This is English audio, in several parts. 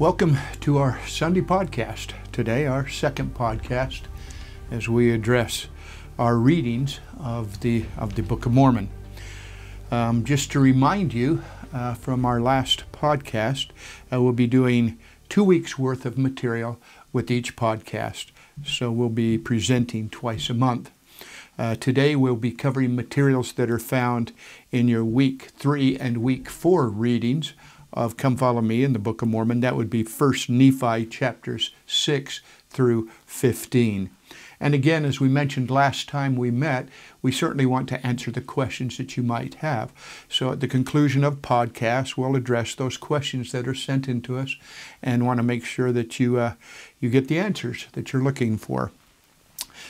Welcome to our Sunday podcast. Today, our second podcast, as we address our readings of the Book of Mormon. Just to remind you, from our last podcast, we'll be doing 2 weeks worth of material with each podcast, so we'll be presenting twice a month. Today we'll be covering materials that are found in your Week 3 and Week 4 readings of Come, Follow Me in the Book of Mormon. That would be First Nephi chapters 6 through 15. And again, as we mentioned last time we met, we certainly want to answer the questions that you might have. So at the conclusion of podcasts, we'll address those questions that are sent in to us and want to make sure that you get the answers that you're looking for.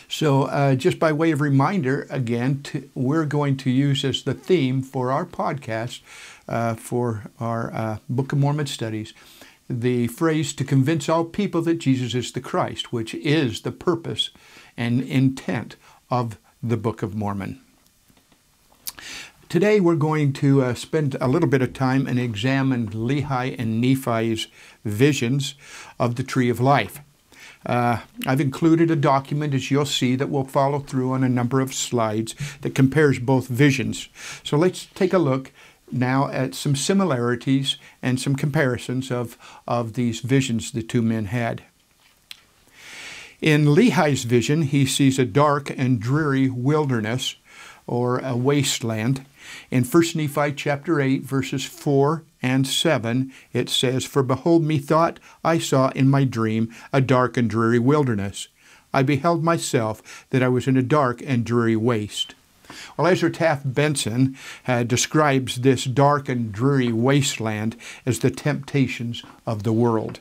So just by way of reminder, again, we're going to use as the theme for our podcast, for our Book of Mormon studies, the phrase "to convince all people that Jesus is the Christ," which is the purpose and intent of the Book of Mormon. Today we're going to spend a little bit of time and examine Lehi and Nephi's visions of the Tree of Life. I've included a document, as you'll see, that will follow through on a number of slides that compares both visions. So let's take a look now at some similarities and some comparisons of these visions the two men had. In Lehi's vision, he sees a dark and dreary wilderness, or a wasteland. In 1 Nephi chapter 8, verses 4 and 7, it says, "For behold, methought I saw in my dream a dark and dreary wilderness. I beheld myself that I was in a dark and dreary waste." Well, Ezra Taft Benson describes this dark and dreary wasteland as the temptations of the world.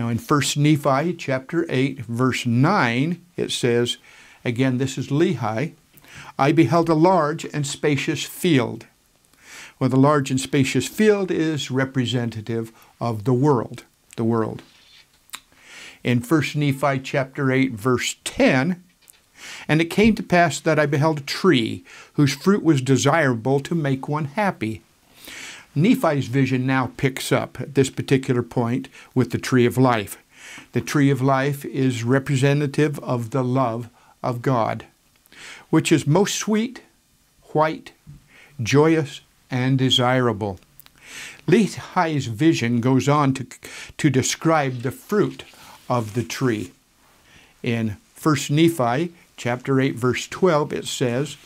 Now in 1 Nephi chapter 8, verse 9, it says, again, this is Lehi, "I beheld a large and spacious field." Well, the large and spacious field is representative of the world, the world. In 1 Nephi chapter 8, verse 10, "And it came to pass that I beheld a tree, whose fruit was desirable to make one happy." Nephi's vision now picks up at this particular point with the Tree of Life. The Tree of Life is representative of the love of God, which is most sweet, white, joyous, and desirable. Lehi's vision goes on to describe the fruit of the tree. In 1 Nephi chapter 8, verse 12, it says,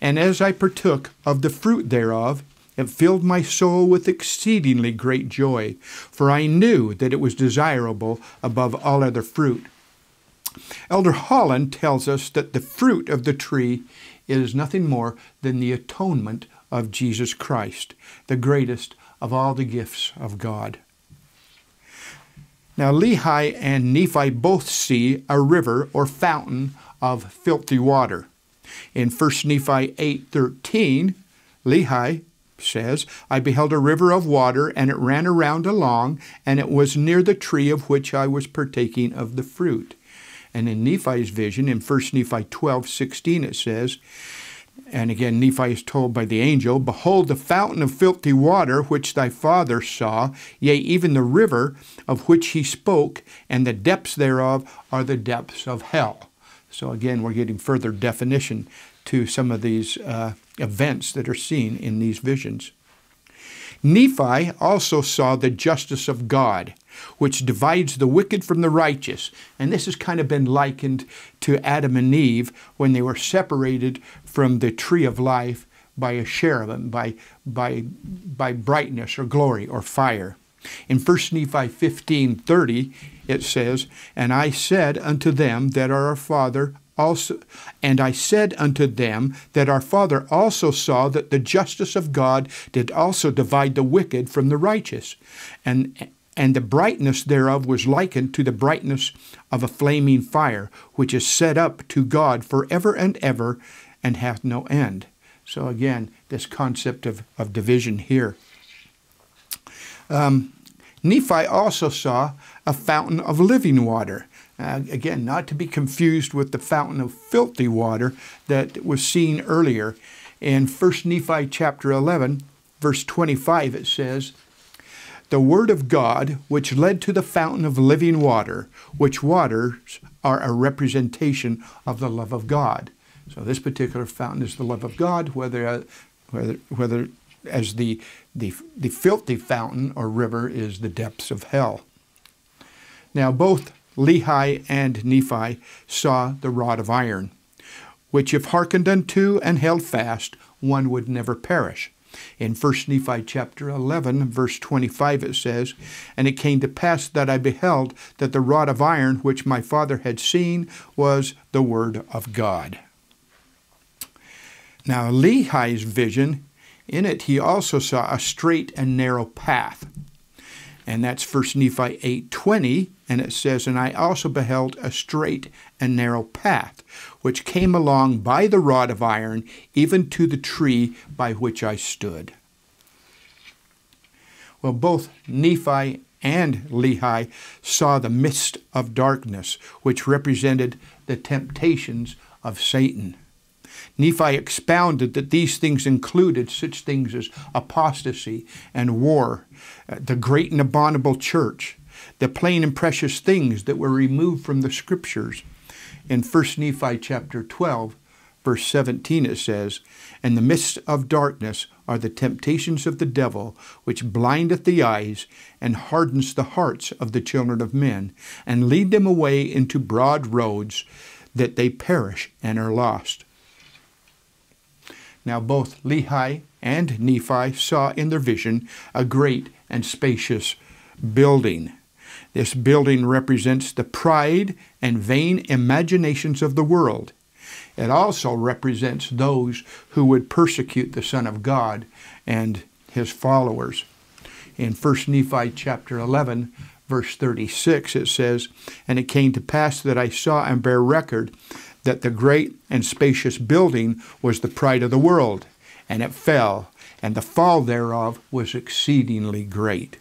"And as I partook of the fruit thereof, it filled my soul with exceedingly great joy, for I knew that it was desirable above all other fruit." Elder Holland tells us that the fruit of the tree is nothing more than the atonement of Jesus Christ, the greatest of all the gifts of God. Now, Lehi and Nephi both see a river or fountain of filthy water. In 1 Nephi 8:13, Lehi says, "I beheld a river of water, and it ran around along, and it was near the tree of which I was partaking of the fruit." And in Nephi's vision, in 1 Nephi 12:16, it says, and again, Nephi is told by the angel, "Behold, the fountain of filthy water which thy father saw, yea, even the river of which he spoke, and the depths thereof are the depths of hell." So again, we're getting further definition to some of these events that are seen in these visions. Nephi also saw the justice of God, which divides the wicked from the righteous. And this has kind of been likened to Adam and Eve when they were separated from the Tree of Life by a cherubim, by brightness or glory or fire. In 1 Nephi 15:30, it says, "And I said unto them that are our father also, and I said unto them that our father also saw that the justice of God did also divide the wicked from the righteous, and the brightness thereof was likened to the brightness of a flaming fire, which is set up to God forever and ever, and hath no end." So again, this concept of division here. Nephi also saw a fountain of living water. Again, not to be confused with the fountain of filthy water that was seen earlier. In 1 Nephi chapter 11, verse 25, it says, the word of God, which led to the fountain of living water, which waters are a representation of the love of God. So this particular fountain is the love of God, whether as the filthy fountain or river is the depths of hell. Now both Lehi and Nephi saw the rod of iron, which if hearkened unto and held fast, one would never perish. In First Nephi chapter 11, verse 25, it says, "And it came to pass that I beheld that the rod of iron which my father had seen was the word of God." Now Lehi's vision, in it he also saw a straight and narrow path. And that's First Nephi 8:20, and it says, "And I also beheld a straight and narrow path, which came along by the rod of iron, even to the tree by which I stood." Well, both Nephi and Lehi saw the mist of darkness, which represented the temptations of Satan. Nephi expounded that these things included such things as apostasy and war, the great and abominable church, the plain and precious things that were removed from the Scriptures. In 1 Nephi chapter 12, verse 17, it says, "And the mists of darkness are the temptations of the devil, which blindeth the eyes, and hardens the hearts of the children of men, and lead them away into broad roads, that they perish and are lost." Now both Lehi and Nephi saw in their vision a great and spacious building. This building represents the pride and vain imaginations of the world. It also represents those who would persecute the Son of God and his followers. In 1 Nephi chapter 11, verse 36, it says, "And it came to pass that I saw and bare record that the great and spacious building was the pride of the world, and it fell, and the fall thereof was exceedingly great."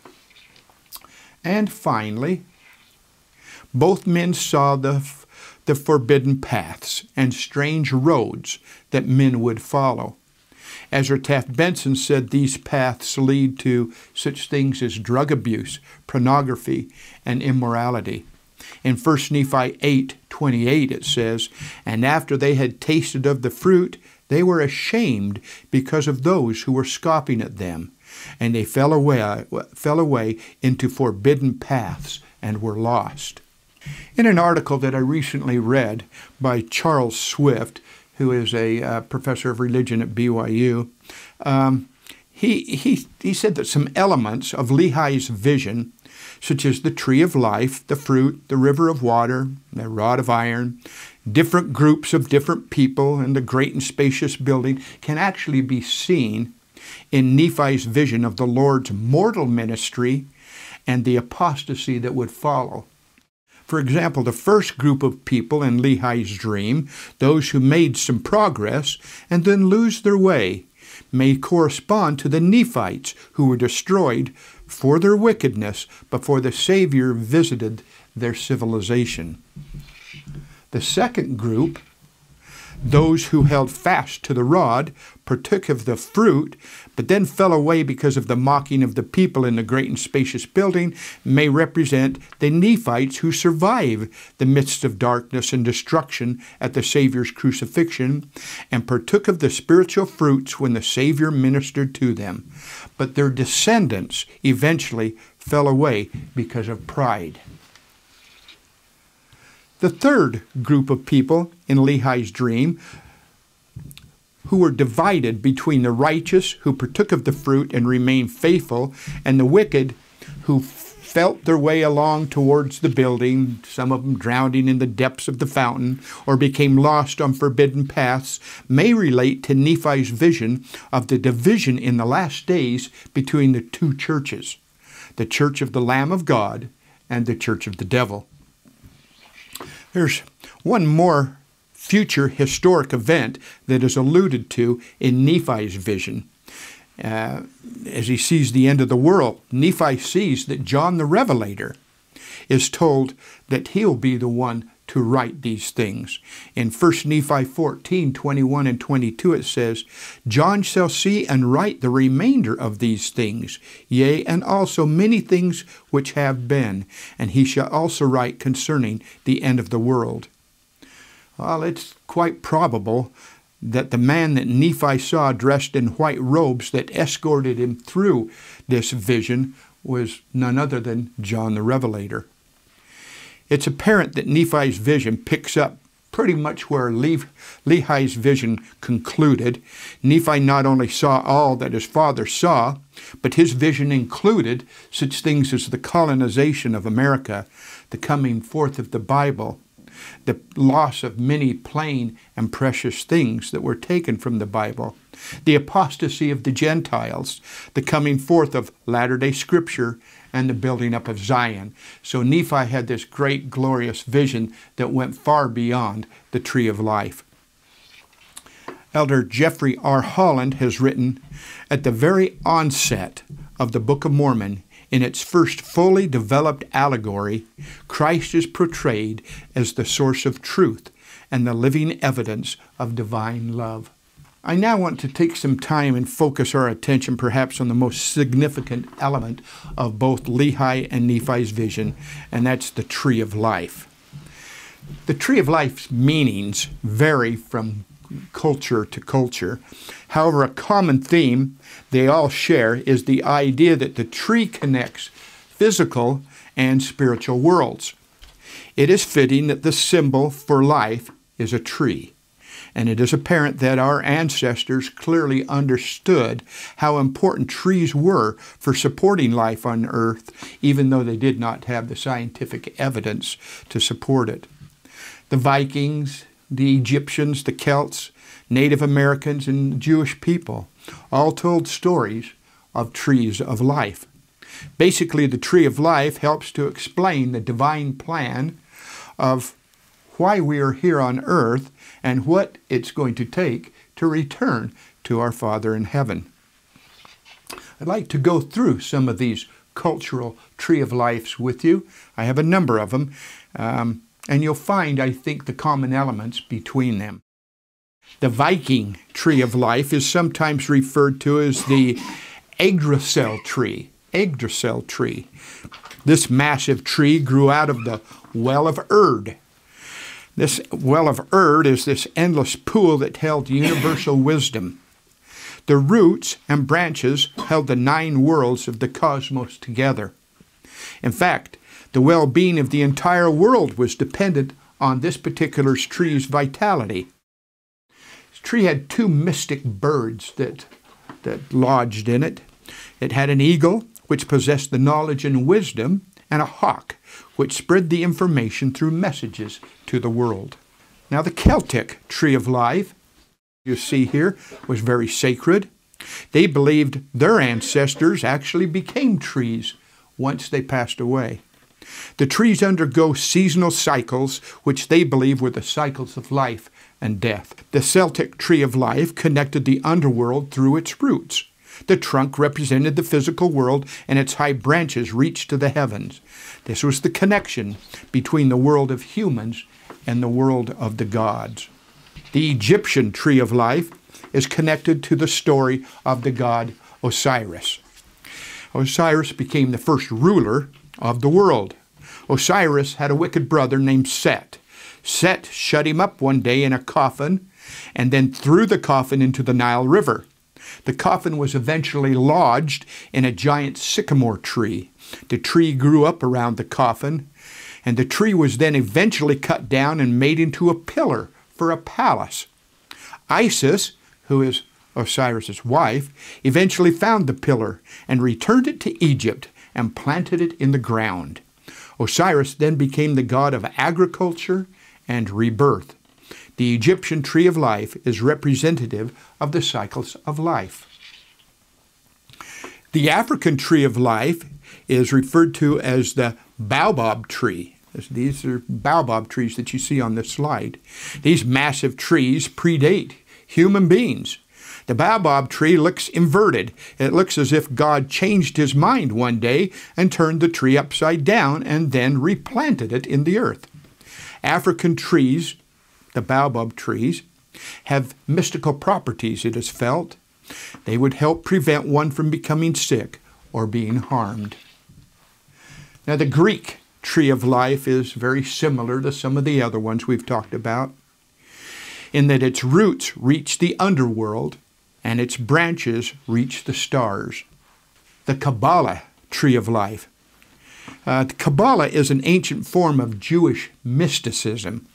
And finally, both men saw the forbidden paths and strange roads that men would follow. Ezra Taft Benson said these paths lead to such things as drug abuse, pornography, and immorality. In 1 Nephi 8:28 it says, "And after they had tasted of the fruit, they were ashamed because of those who were scoffing at them, and they fell away into forbidden paths and were lost." In an article that I recently read by Charles Swift, who is a professor of religion at BYU, he said that some elements of Lehi's vision, such as the tree of life, the fruit, the river of water, the rod of iron, different groups of different people, and the great and spacious building, can actually be seen in Nephi's vision of the Lord's mortal ministry and the apostasy that would follow. For example, the first group of people in Lehi's dream, those who made some progress and then lose their way, may correspond to the Nephites who were destroyed for their wickedness before the Savior visited their civilization. The second group, those who held fast to the rod, partook of the fruit, but then fell away because of the mocking of the people in the great and spacious building, may represent the Nephites who survive the midst of darkness and destruction at the Savior's crucifixion, and partook of the spiritual fruits when the Savior ministered to them. But their descendants eventually fell away because of pride. The third group of people in Lehi's dream, who were divided between the righteous who partook of the fruit and remained faithful, and the wicked who felt their way along towards the building, some of them drowning in the depths of the fountain, or became lost on forbidden paths, may relate to Nephi's vision of the division in the last days between the two churches, the church of the Lamb of God and the church of the devil. There's one more future historic event that is alluded to in Nephi's vision. As he sees the end of the world, Nephi sees that John the Revelator is told that he'll be the one to write these things. In 1 Nephi 14, 21 and 22 it says, John shall see and write the remainder of these things, yea, and also many things which have been, and he shall also write concerning the end of the world. Well, it's quite probable that the man that Nephi saw dressed in white robes that escorted him through this vision was none other than John the Revelator. It's apparent that Nephi's vision picks up pretty much where Lehi's vision concluded. Nephi not only saw all that his father saw, but his vision included such things as the colonization of America, the coming forth of the Bible, the loss of many plain and precious things that were taken from the Bible, the apostasy of the Gentiles, the coming forth of Latter-day Scripture, and the building up of Zion. So Nephi had this great, glorious vision that went far beyond the Tree of Life. Elder Jeffrey R. Holland has written, at the very onset of the Book of Mormon, in its first fully developed allegory, Christ is portrayed as the source of truth and the living evidence of divine love. I now want to take some time and focus our attention perhaps on the most significant element of both Lehi and Nephi's vision, and that's the Tree of Life. The Tree of Life's meanings vary from culture to culture. However, a common theme they all share is the idea that the tree connects physical and spiritual worlds. It is fitting that the symbol for life is a tree, and it is apparent that our ancestors clearly understood how important trees were for supporting life on earth, even though they did not have the scientific evidence to support it. The Vikings, the Egyptians, the Celts, Native Americans, and Jewish people all told stories of trees of life. Basically, the Tree of Life helps to explain the divine plan of why we are here on earth and what it's going to take to return to our Father in heaven. I'd like to go through some of these cultural Tree of Lives with you. I have a number of them. And you'll find, I think, the common elements between them. The Viking Tree of Life is sometimes referred to as the Yggdrasil tree. Yggdrasil tree. This massive tree grew out of the well of Erd. This well of Erd is this endless pool that held universal wisdom. The roots and branches held the 9 worlds of the cosmos together. In fact, the well-being of the entire world was dependent on this particular tree's vitality. This tree had 2 mystic birds that lodged in it. It had an eagle, which possessed the knowledge and wisdom, and a hawk, which spread the information through messages to the world. Now, the Celtic Tree of Life, you see here, was very sacred. They believed their ancestors actually became trees once they passed away. The trees undergo seasonal cycles, which they believe were the cycles of life and death. The Celtic Tree of Life connected the underworld through its roots. The trunk represented the physical world, and its high branches reached to the heavens. This was the connection between the world of humans and the world of the gods. The Egyptian Tree of Life is connected to the story of the god Osiris. Osiris became the first ruler of the world. Osiris had a wicked brother named Set. Set shut him up one day in a coffin and then threw the coffin into the Nile River. The coffin was eventually lodged in a giant sycamore tree. The tree grew up around the coffin, and the tree was then eventually cut down and made into a pillar for a palace. Isis, who is Osiris's wife, eventually found the pillar and returned it to Egypt and planted it in the ground. Osiris then became the god of agriculture and rebirth. The Egyptian Tree of Life is representative of the cycles of life. The African Tree of Life is referred to as the baobab tree. These are baobab trees that you see on this slide. These massive trees predate human beings. The baobab tree looks inverted. It looks as if God changed his mind one day and turned the tree upside down and then replanted it in the earth. African trees, the baobab trees, have mystical properties, it is felt. They would help prevent one from becoming sick or being harmed. Now, the Greek Tree of Life is very similar to some of the other ones we've talked about, in that its roots reach the underworld and its branches reach the stars. The Kabbalah Tree of Life. Kabbalah is an ancient form of Jewish mysticism.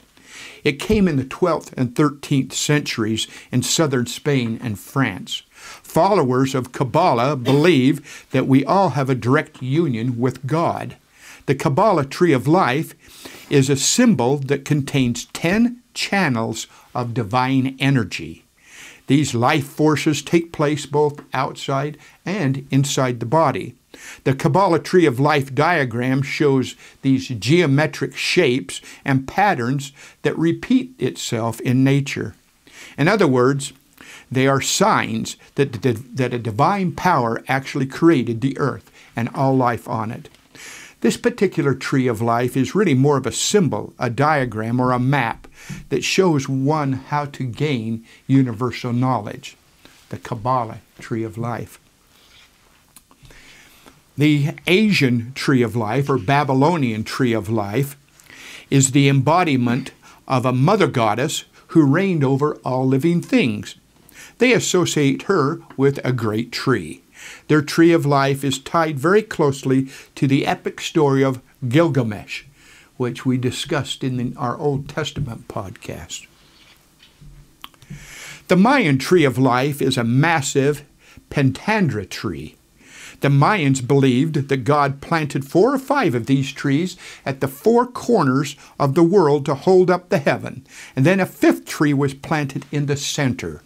It came in the 12th and 13th centuries in southern Spain and France. Followers of Kabbalah believe that we all have a direct union with God. The Kabbalah Tree of Life is a symbol that contains 10 channels of divine energy. These life forces take place both outside and inside the body. The Kabbalah Tree of Life diagram shows these geometric shapes and patterns that repeat itself in nature. In other words, they are signs that a divine power actually created the earth and all life on it. This particular Tree of Life is really more of a symbol, a diagram, or a map that shows one how to gain universal knowledge. The Kabbalah Tree of Life. The Asian Tree of Life, or Babylonian Tree of Life, is the embodiment of a mother goddess who reigned over all living things. They associate her with a great tree. Their Tree of Life is tied very closely to the epic story of Gilgamesh, which we discussed in our Old Testament podcast. The Mayan Tree of Life is a massive pentandra tree. The Mayans believed that God planted 4 or 5 of these trees at the 4 corners of the world to hold up the heaven, and then a 5th tree was planted in the center.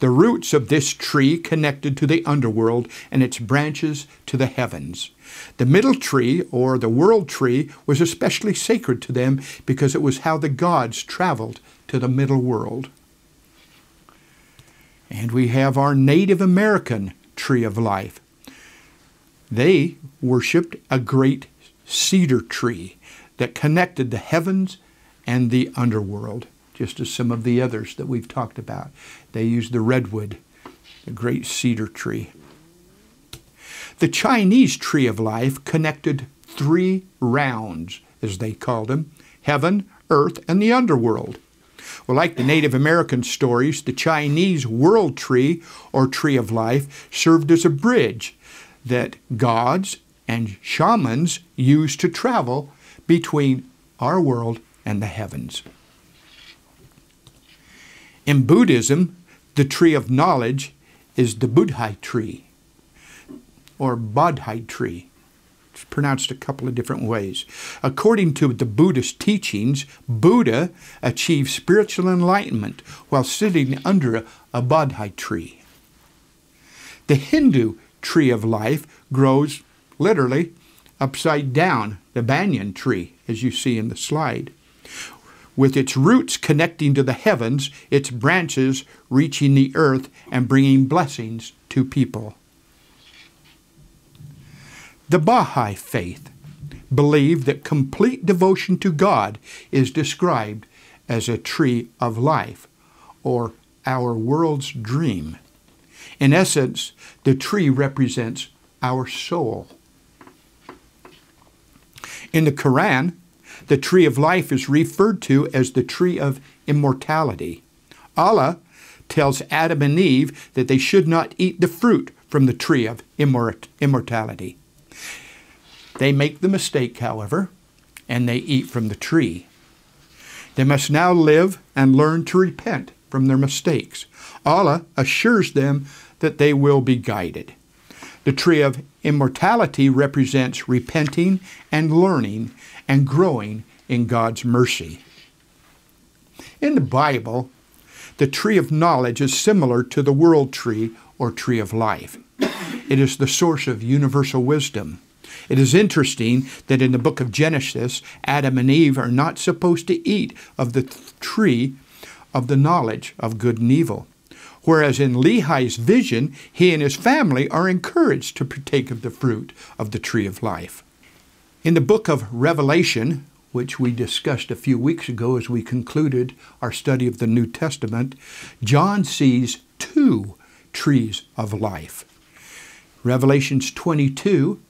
The roots of this tree connected to the underworld and its branches to the heavens. The middle tree, or the world tree, was especially sacred to them because it was how the gods traveled to the middle world. And we have our Native American Tree of Life. They worshipped a great cedar tree that connected the heavens and the underworld, just as some of the others that we've talked about. They used the redwood, the great cedar tree. The Chinese Tree of Life connected 3 rounds, as they called them, heaven, earth, and the underworld. Well, like the Native American stories, the Chinese World Tree, or Tree of Life, served as a bridge that gods and shamans used to travel between our world and the heavens. In Buddhism, the Tree of Knowledge is the Bodhi tree, or Bodhi tree. It's pronounced a couple of different ways. According to the Buddhist teachings, Buddha achieved spiritual enlightenment while sitting under a Bodhi tree. The Hindu Tree of Life grows literally upside down, the banyan tree, as you see in the slide, with its roots connecting to the heavens, its branches reaching the earth and bringing blessings to people. The Baha'i faith believed that complete devotion to God is described as a tree of life, or our world's dream. In essence, the tree represents our soul. In the Quran, the Tree of Life is referred to as the Tree of Immortality. Allah tells Adam and Eve that they should not eat the fruit from the Tree of Immortality. They make the mistake, however, and they eat from the tree. They must now live and learn to repent from their mistakes. Allah assures them that they will be guided. The Tree of Immortality represents repenting and learning and growing in God's mercy. In the Bible, the Tree of Knowledge is similar to the World Tree, or Tree of Life. It is the source of universal wisdom. It is interesting that in the book of Genesis, Adam and Eve are not supposed to eat of the tree of the knowledge of good and evil, whereas in Lehi's vision, he and his family are encouraged to partake of the fruit of the Tree of Life. In the book of Revelation, which we discussed a few weeks ago as we concluded our study of the New Testament, John sees two trees of life. Revelations 22,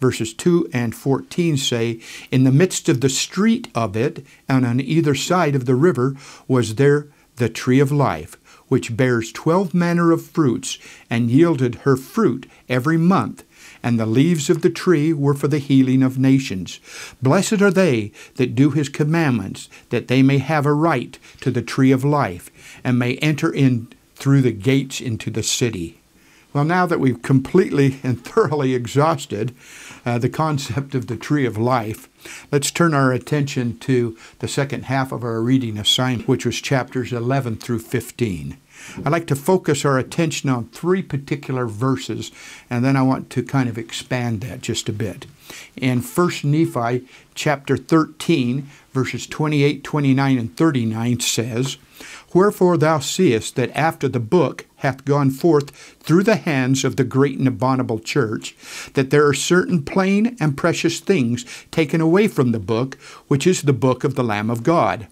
verses 2 and 14 say, "In the midst of the street of it, and on either side of the river, was there the tree of life, which bears 12 manner of fruits, and yielded her fruit every month. And the leaves of the tree were for the healing of nations. Blessed are they that do his commandments, that they may have a right to the tree of life, and may enter in through the gates into the city." Well, now that we've completely and thoroughly exhausted the concept of the tree of life, let's turn our attention to the second half of our reading assignment, which was chapters 11 through 15. I'd like to focus our attention on three particular verses, and then I want to kind of expand that just a bit. In First Nephi chapter 13, verses 28, 29, and 39 says, "Wherefore thou seest that after the book hath gone forth through the hands of the great and abominable church, that there are certain plain and precious things taken away from the book, which is the book of the Lamb of God.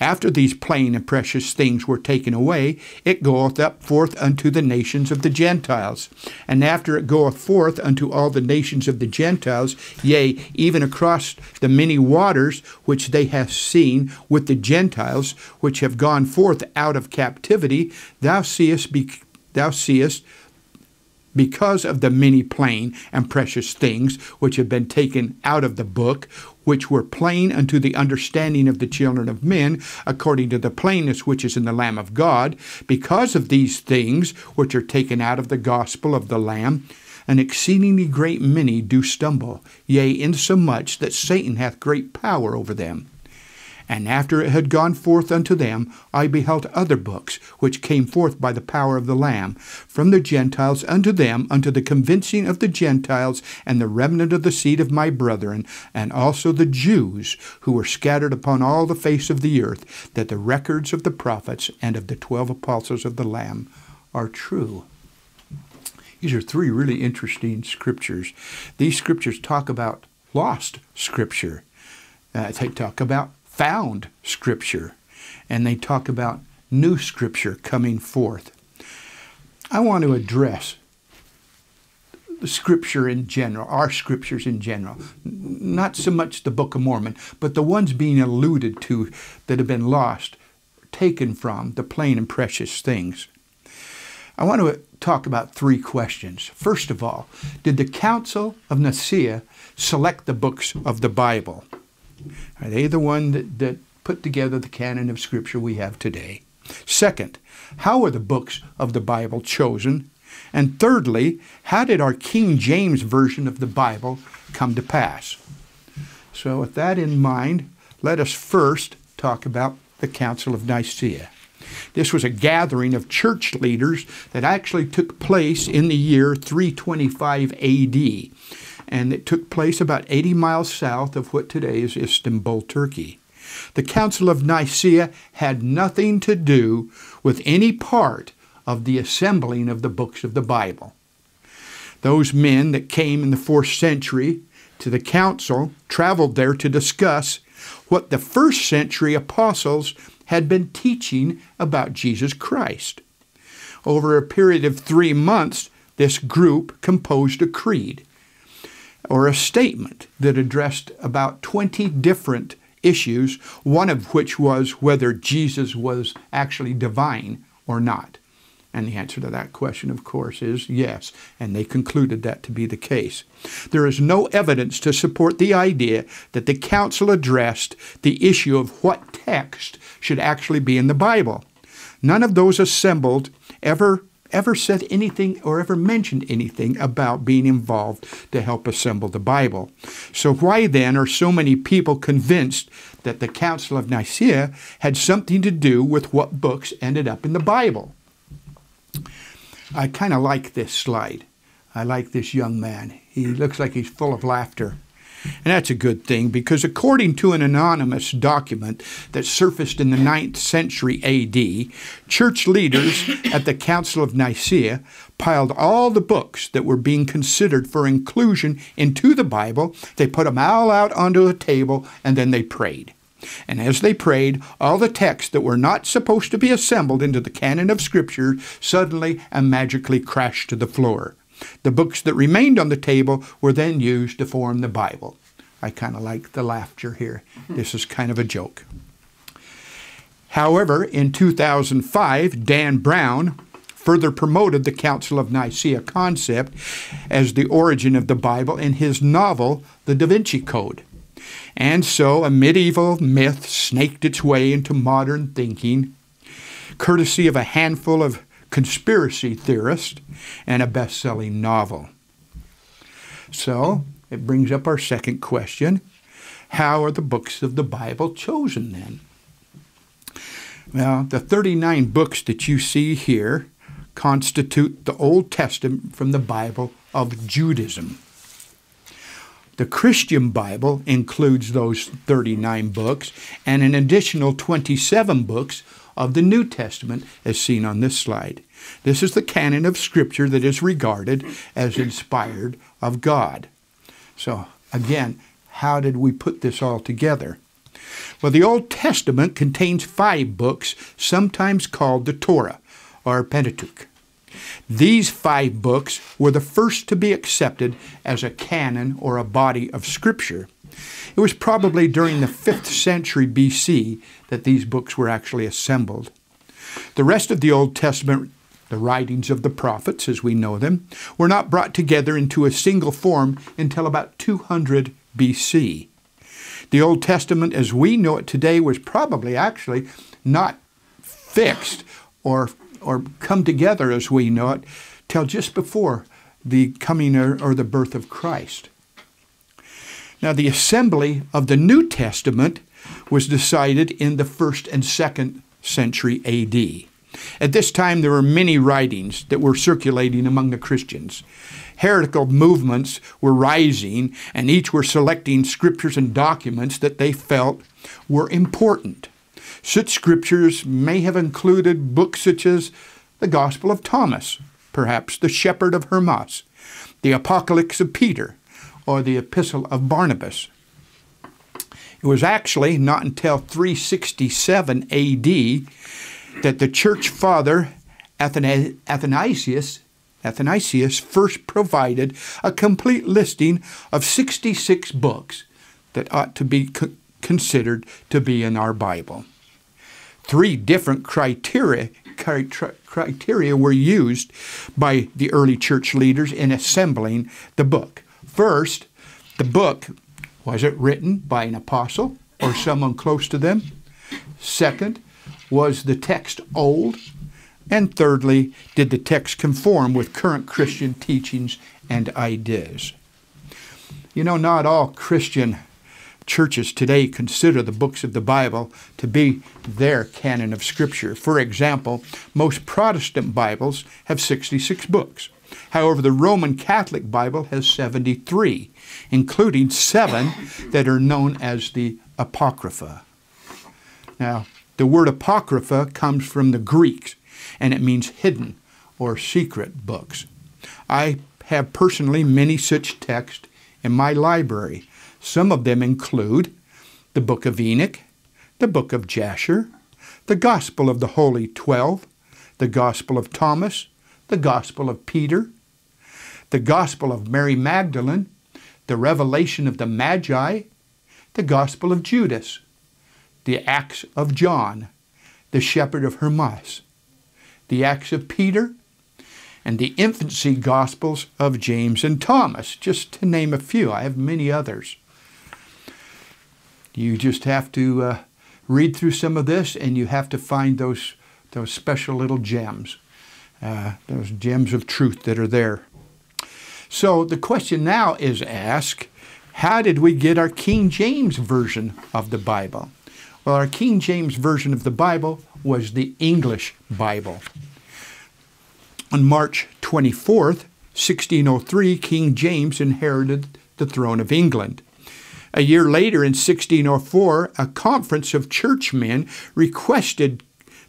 After these plain and precious things were taken away, it goeth up forth unto the nations of the Gentiles. And after it goeth forth unto all the nations of the Gentiles, yea, even across the many waters which they have seen with the Gentiles, which have gone forth out of captivity, thou seest because of the many plain and precious things which have been taken out of the book, which were plain unto the understanding of the children of men, according to the plainness which is in the Lamb of God, because of these things which are taken out of the gospel of the Lamb, an exceedingly great many do stumble, yea, insomuch that Satan hath great power over them. And after it had gone forth unto them, I beheld other books, which came forth by the power of the Lamb, from the Gentiles unto them, unto the convincing of the Gentiles, and the remnant of the seed of my brethren, and also the Jews, who were scattered upon all the face of the earth, that the records of the prophets and of the 12 apostles of the Lamb are true." These are three really interesting scriptures. These scriptures talk about lost scripture. They talk about found scripture, and they talk about new scripture coming forth. I want to address the scripture in general, our scriptures in general, not so much the Book of Mormon, but the ones being alluded to that have been lost, taken from the plain and precious things. I want to talk about three questions. First of all, did the Council of Nicaea select the books of the Bible? Are they the one that put together the canon of Scripture we have today? Second, how were the books of the Bible chosen? And thirdly, how did our King James version of the Bible come to pass? So with that in mind, let us first talk about the Council of Nicaea. This was a gathering of church leaders that actually took place in the year 325 A.D., and it took place about 80 miles south of what today is Istanbul, Turkey. The Council of Nicaea had nothing to do with any part of the assembling of the books of the Bible. Those men that came in the 4th century to the council traveled there to discuss what the 1st century apostles had been teaching about Jesus Christ. Over a period of 3 months, this group composed a creed, or a statement, that addressed about 20 different issues, one of which was whether Jesus was actually divine or not. And the answer to that question, of course, is yes, and they concluded that to be the case. There is no evidence to support the idea that the council addressed the issue of what text should actually be in the Bible. None of those assembled ever said anything or ever mentioned anything about being involved to help assemble the Bible. So why then are so many people convinced that the Council of Nicaea had something to do with what books ended up in the Bible? I kind of like this slide. I like this young man. He looks like he's full of laughter. And that's a good thing, because according to an anonymous document that surfaced in the 9th century A.D., church leaders at the Council of Nicaea piled all the books that were being considered for inclusion into the Bible. They put them all out onto a table, and then they prayed. And as they prayed, all the texts that were not supposed to be assembled into the canon of Scripture suddenly and magically crashed to the floor. The books that remained on the table were then used to form the Bible. I kind of like the laughter here. This is kind of a joke. However, in 2005, Dan Brown further promoted the Council of Nicaea concept as the origin of the Bible in his novel, The Da Vinci Code. And so a medieval myth snaked its way into modern thinking, courtesy of a handful of conspiracy theorists and a best-selling novel. So it brings up our second question. How are the books of the Bible chosen then? Well, the 39 books that you see here constitute the Old Testament from the Bible of Judaism. The Christian Bible includes those 39 books and an additional 27 books of the New Testament as seen on this slide. This is the canon of Scripture that is regarded as inspired of God. So again, how did we put this all together? Well, the Old Testament contains 5 books, sometimes called the Torah or Pentateuch. These 5 books were the first to be accepted as a canon or a body of Scripture. It was probably during the 5th century B.C. that these books were actually assembled. The rest of the Old Testament, the writings of the prophets as we know them, were not brought together into a single form until about 200 B.C. The Old Testament as we know it today was probably actually not fixed or come together as we know it till just before the coming or the birth of Christ. Now, the assembly of the New Testament was decided in the 1st and 2nd century A.D. At this time, there were many writings that were circulating among the Christians. Heretical movements were rising, and each were selecting scriptures and documents that they felt were important. Such scriptures may have included books such as the Gospel of Thomas, perhaps the Shepherd of Hermas, the Apocalypse of Peter, or the Epistle of Barnabas. It was actually not until 367 A.D. that the church father Athanasius first provided a complete listing of 66 books that ought to be considered to be in our Bible. 3 different criteria were used by the early church leaders in assembling the book. First, the book, was it written by an apostle or someone close to them? Second, was the text old? And thirdly, did the text conform with current Christian teachings and ideas? You know, not all Christian churches today consider the books of the Bible to be their canon of Scripture. For example, most Protestant Bibles have 66 books. However, the Roman Catholic Bible has 73, including 7 that are known as the Apocrypha. Now, the word Apocrypha comes from the Greeks, and it means hidden or secret books. I have personally many such texts in my library. Some of them include the Book of Enoch, the Book of Jasher, the Gospel of the Holy 12, the Gospel of Thomas, the Gospel of Peter, the Gospel of Mary Magdalene, the Revelation of the Magi, the Gospel of Judas, the Acts of John, the Shepherd of Hermas, the Acts of Peter, and the infancy Gospels of James and Thomas, just to name a few. I have many others. You just have to read through some of this, and you have to find those special little gems, those gems of truth that are there. So the question now is asked, how did we get our King James Version of the Bible? Well, our King James Version of the Bible was the English Bible. On March 24th, 1603, King James inherited the throne of England. A year later, in 1604, a conference of churchmen requested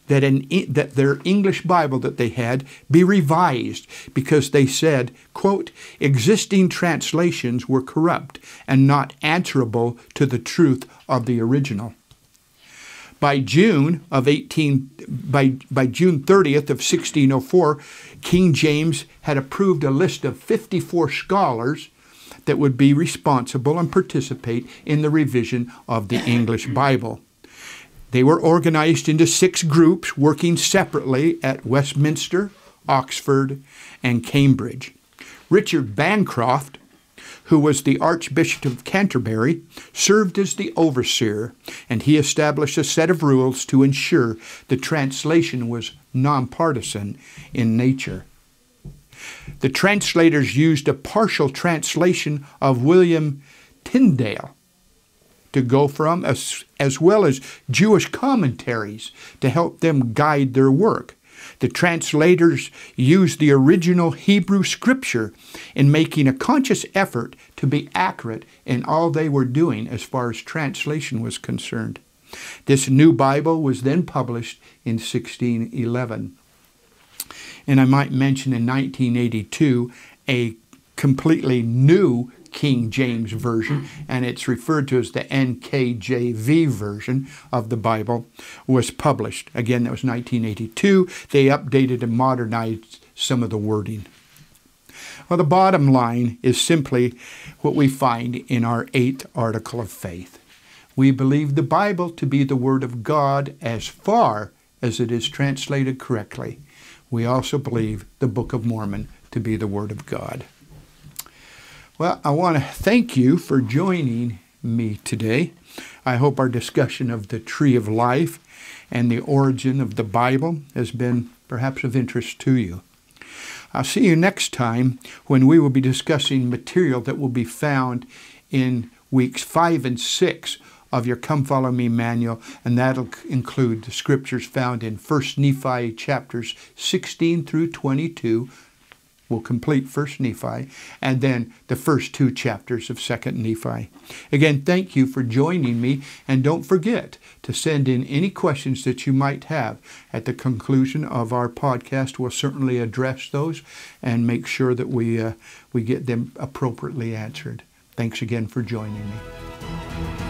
that their English Bible that they had be revised, because they said, quote, existing translations were corrupt and not answerable to the truth of the original. By June 30th of 1604, King James had approved a list of 54 scholars that would be responsible and participate in the revision of the English Bible. They were organized into 6 groups working separately at Westminster, Oxford, and Cambridge. Richard Bancroft, who was the Archbishop of Canterbury, served as the overseer, and he established a set of rules to ensure the translation was nonpartisan in nature. The translators used a partial translation of William Tyndale to go from, as well as Jewish commentaries to help them guide their work. The translators used the original Hebrew scripture in making a conscious effort to be accurate in all they were doing as far as translation was concerned. This new Bible was then published in 1611. And I might mention in 1982, a completely new King James Version, and it's referred to as the NKJV version of the Bible, was published. Again, that was 1982. They updated and modernized some of the wording. Well, the bottom line is simply what we find in our 8th article of faith. We believe the Bible to be the Word of God as far as it is translated correctly. We also believe the Book of Mormon to be the Word of God. Well, I want to thank you for joining me today. I hope our discussion of the Tree of Life and the origin of the Bible has been perhaps of interest to you. I'll see you next time when we will be discussing material that will be found in weeks 5 and 6 of your Come Follow Me manual, and that'll include the scriptures found in First Nephi chapters 16 through 22. We'll complete First Nephi, and then the first 2 chapters of Second Nephi. Again, thank you for joining me, and don't forget to send in any questions that you might have. At the conclusion of our podcast, we'll certainly address those and make sure that we get them appropriately answered. Thanks again for joining me.